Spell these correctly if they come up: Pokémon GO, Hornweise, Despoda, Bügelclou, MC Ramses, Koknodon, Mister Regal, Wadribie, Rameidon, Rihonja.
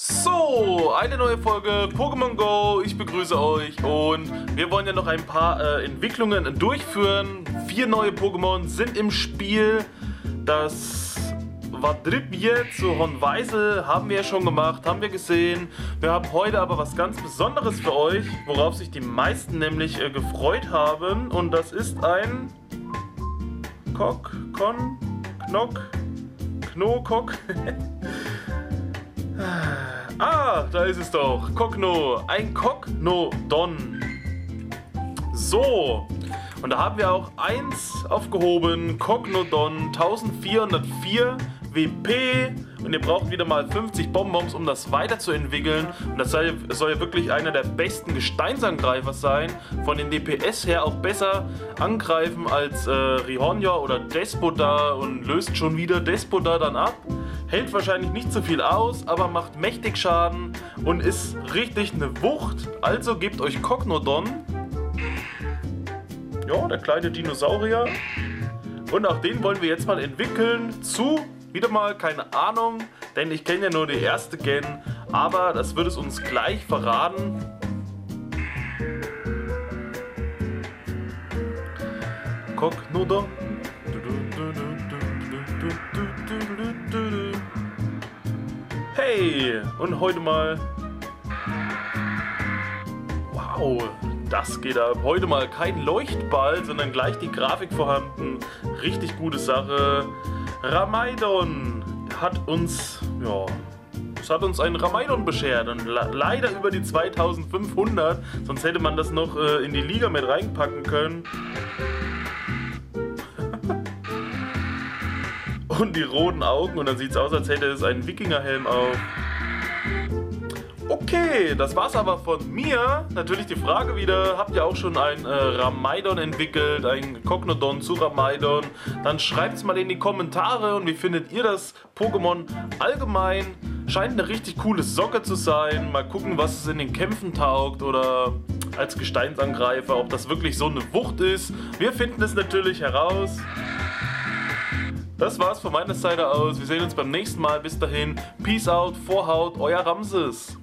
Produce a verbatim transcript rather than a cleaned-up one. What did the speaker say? So, eine neue Folge Pokémon Go, ich begrüße euch und wir wollen ja noch ein paar äh, Entwicklungen durchführen. Vier neue Pokémon sind im Spiel. Das Wadribie zu Hornweise haben wir ja schon gemacht, haben wir gesehen. Wir haben heute aber was ganz Besonderes für euch, worauf sich die meisten nämlich äh, gefreut haben. Und das ist ein Kok, Kon, Knock, Knokok. Ah, da ist es doch. Kokno. Ein Koknodon. So. Und da haben wir auch eins aufgehoben. Koknodon. vierzehnhundertvier W P. Und ihr braucht wieder mal fünfzig Bonbons, um das weiterzuentwickeln. Und das soll ja wirklich einer der besten Gesteinsangreifer sein. Von den D P S her auch besser angreifen als äh, Rihonja oder Despoda. Und löst schon wieder Despoda dann ab. Hält wahrscheinlich nicht so viel aus, aber macht mächtig Schaden und ist richtig eine Wucht. Also gebt euch Koknodon. Ja, der kleine Dinosaurier. Und auch den wollen wir jetzt mal entwickeln zu, wieder mal, keine Ahnung, denn ich kenne ja nur die erste Gen. Aber das wird es uns gleich verraten. Koknodon. Hey, und heute mal, wow, das geht ab, heute mal kein Leuchtball, sondern gleich die Grafik vorhanden, richtig gute Sache. Rameidon hat uns, ja, es hat uns einen Rameidon beschert und leider über die zweitausendfünfhundert, sonst hätte man das noch äh, in die Liga mit reinpacken können. Und die roten Augen und dann sieht es aus, als hätte es einen Wikingerhelm auf. Okay, das war's aber von mir. Natürlich die Frage wieder, habt ihr auch schon ein äh, Rameidon entwickelt, ein Koknodon zu Rameidon? Dann schreibt es mal in die Kommentare und wie findet ihr das Pokémon allgemein? Scheint eine richtig coole Socke zu sein. Mal gucken, was es in den Kämpfen taugt oder als Gesteinsangreifer, ob das wirklich so eine Wucht ist. Wir finden es natürlich heraus. Das war's von meiner Seite aus. Wir sehen uns beim nächsten Mal. Bis dahin. Peace out. Vorhaut. Euer Ramses.